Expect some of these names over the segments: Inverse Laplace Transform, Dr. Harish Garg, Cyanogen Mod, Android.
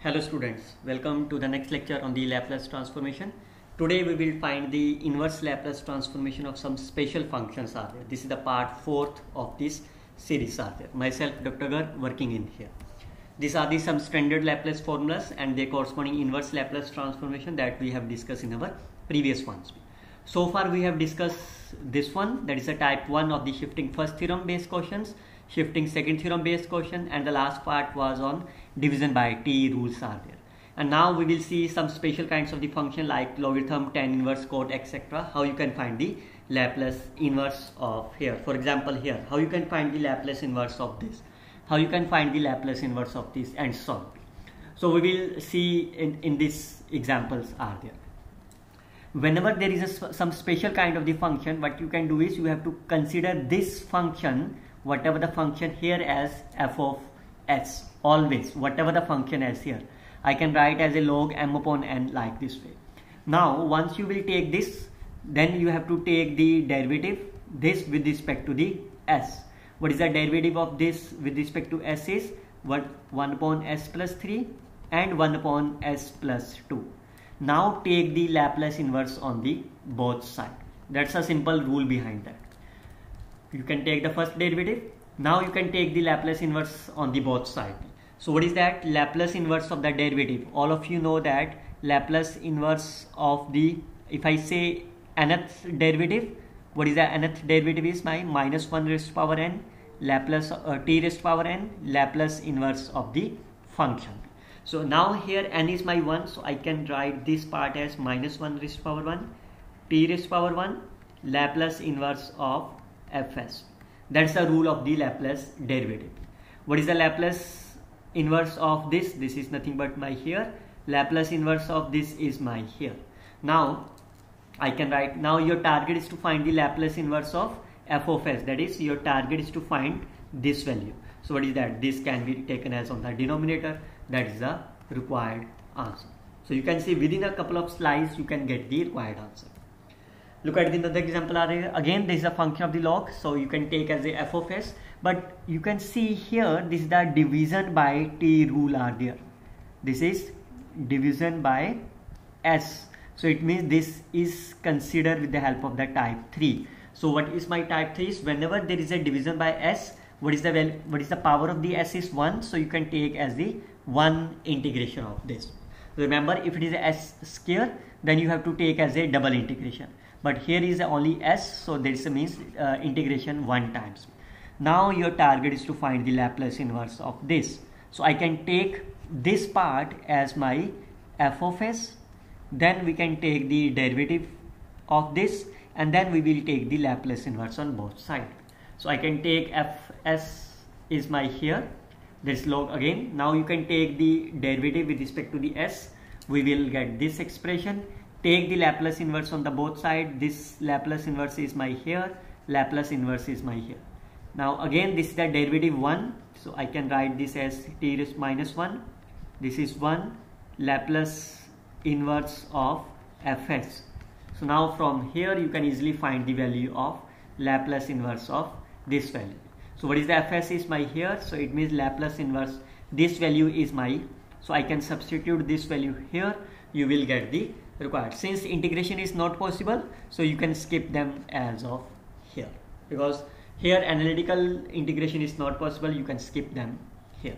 Hello students, welcome to the next lecture on the Laplace transformation. Today we will find the inverse Laplace transformation of some special functions are there. This is the part 4 of this series are there. Myself Dr. Garg working in here. These are the some standard Laplace formulas and their corresponding inverse Laplace transformation that we have discussed in our previous ones. So far we have discussed this one, that is a type 1 of the shifting first theorem based questions, shifting second theorem based question, and the last part was on division by t rules are there. And now we will see some special kinds of the function like logarithm, tan inverse, cot, etc. How you can find the Laplace inverse of here. For example here, how you can find the Laplace inverse of this, how you can find the Laplace inverse of this, and so on. So we will see in these examples are there. Whenever there is some special kind of the function, what you can do is you have to consider this function, whatever the function here, as f of s. Always, whatever the function is here, I can write as a log m upon n like this way. Now once you will take this, then you have to take the derivative this with respect to the s. What is the derivative of this with respect to s is what 1 upon s plus 3 and 1 upon s plus 2. Now take the Laplace inverse on the both side. That's a simple rule behind that. You can take the first derivative. Now you can take the Laplace inverse on the both side. So what is that Laplace inverse of the derivative? All of you know that Laplace inverse of the, if I say nth derivative, what is the nth derivative is my minus 1 raised to power n, Laplace t raised to power n, Laplace inverse of the function. So now here n is my 1, so I can write this part as minus 1 raised to power 1, t raised to power 1, Laplace inverse of fs. That's the rule of the Laplace derivative. What is the Laplace inverse of this? This is nothing but my here. Laplace inverse of this is my here. Now I can write, now your target is to find the Laplace inverse of f of s. That is, your target is to find this value. So what is that? This can be taken as on the denominator. That is the required answer. So you can see within a couple of slides you can get the required answer. Look at the other example again. This is a function of the log, so you can take as a f of s, but you can see here this is the division by t rule are there. This is division by s, so it means this is considered with the help of the type 3. So what is my type 3 is whenever there is a division by s, what is the power of the s is 1, so you can take as the 1 integration of this. Remember, if it is s square, then you have to take as a double integration. But here is only s, so there is a means integration 1 times. Now your target is to find the Laplace inverse of this. So I can take this part as my f of s, then we can take the derivative of this, and then we will take the Laplace inverse on both sides. So I can take f s is my here, this log again. Now you can take the derivative with respect to the s, we will get this expression. Take the Laplace inverse on the both side. This Laplace inverse is my here, Laplace inverse is my here. Now again this is the derivative 1, so I can write this as t raised to minus 1. This is 1, Laplace inverse of fs. So now from here you can easily find the value of Laplace inverse of this value. So what is the fs is my here, so it means Laplace inverse, this value is my, so I can substitute this value here, you will get the required. Since integration is not possible, so you can skip them as of here, because here analytical integration is not possible, you can skip them here.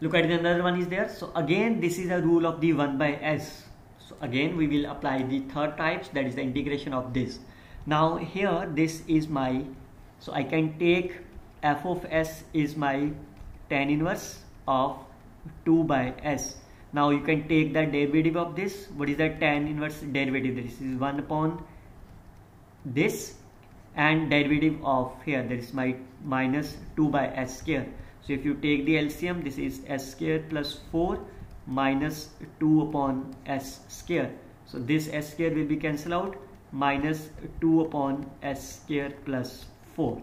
Look at the another one is there. So again this is a rule of the 1 by s, so again we will apply the third types, that is the integration of this. Now here this is my, so I can take f of s is my tan inverse of 2 by s. Now you can take the derivative of this. What is the tan inverse derivative? This is 1 upon this, and derivative of here, there is my minus 2 by s square. So if you take the LCM, this is s square plus 4 minus 2 upon s square. So this s square will be cancelled out, minus 2 upon s square plus 4.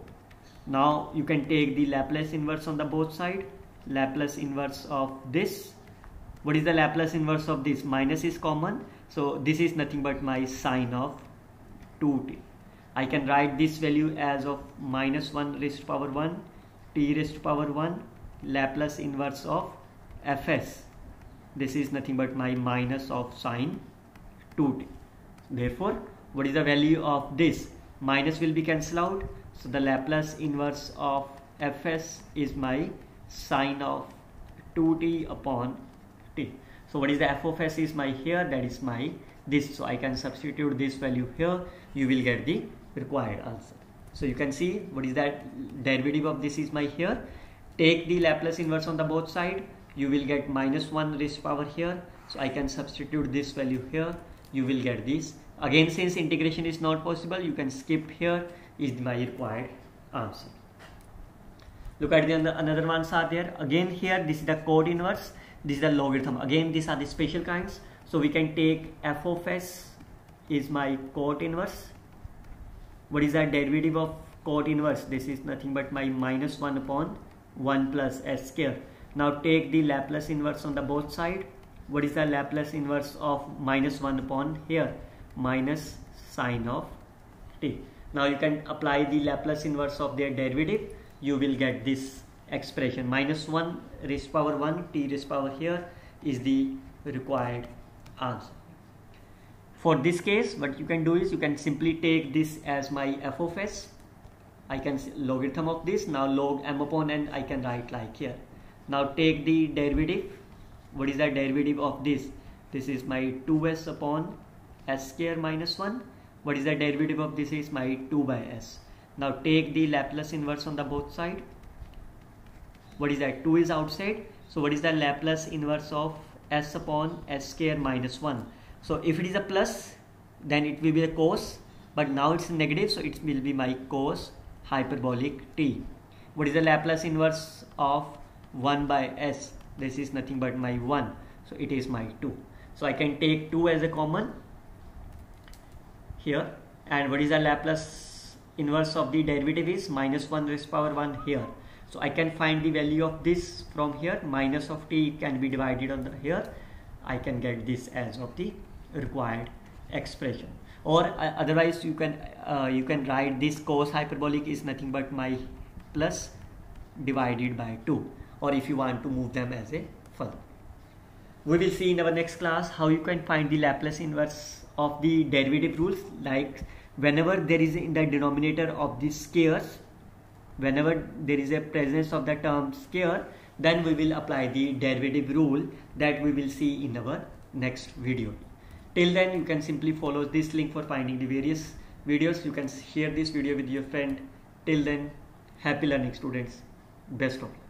Now you can take the Laplace inverse on the both side. Laplace inverse of this. What is the Laplace inverse of this? Minus is common, so this is nothing but my sine of 2t. I can write this value as of minus 1 raised to power 1, t raised to power 1, Laplace inverse of fs, this is nothing but my minus of sine 2t. Therefore, what is the value of this? Minus will be cancelled out. So the Laplace inverse of fs is my sine of 2t upon t. So what is the f of s is my here, that is my this. So I can substitute this value here, you will get the required answer. So you can see what is that derivative of this is my here. Take the Laplace inverse on the both side, you will get minus 1 raised power here. So I can substitute this value here, you will get this. Again, since integration is not possible, you can skip here, is my required answer. Look at the another ones are there. Again here, this is the code inverse, this is the logarithm. Again, these are the special kinds. So we can take f of s is my cot inverse. What is the derivative of cot inverse? This is nothing but my minus 1 upon 1 plus s square. Now take the Laplace inverse on the both side. What is the Laplace inverse of minus 1 upon here? Minus sine of t. Now you can apply the Laplace inverse of their derivative. You will get this expression. Minus 1 raised to power 1 t raised to power here is the required answer. For this case, what you can do is you can simply take this as my f of s. I can logarithm of this. Now log m upon n I can write like here. Now take the derivative. What is the derivative of this? This is my 2s upon s square minus 1. What is the derivative of this is my 2 by s. Now take the Laplace inverse on the both side. What is that? 2 is outside. So what is the Laplace inverse of s upon s square minus 1? So if it is a plus, then it will be a cos, but now it's negative, so it will be my cos hyperbolic t. What is the Laplace inverse of 1 by s? This is nothing but my 1, so it is my 2. So I can take 2 as a common here. And what is the Laplace inverse of the derivative is minus 1 raised to power 1 here. So I can find the value of this from here. Minus of t can be divided on the here. I can get this as of the required expression. Or otherwise you can write this cos hyperbolic is nothing but my plus divided by 2. Or if you want to move them as a further. We will see in our next class how you can find the Laplace inverse of the derivative rules. Like whenever there is in the denominator of the squares, whenever there is a presence of the term square, then we will apply the derivative rule that we will see in our next video. Till then, you can simply follow this link for finding the various videos. You can share this video with your friend. Till then, happy learning students. Best of luck.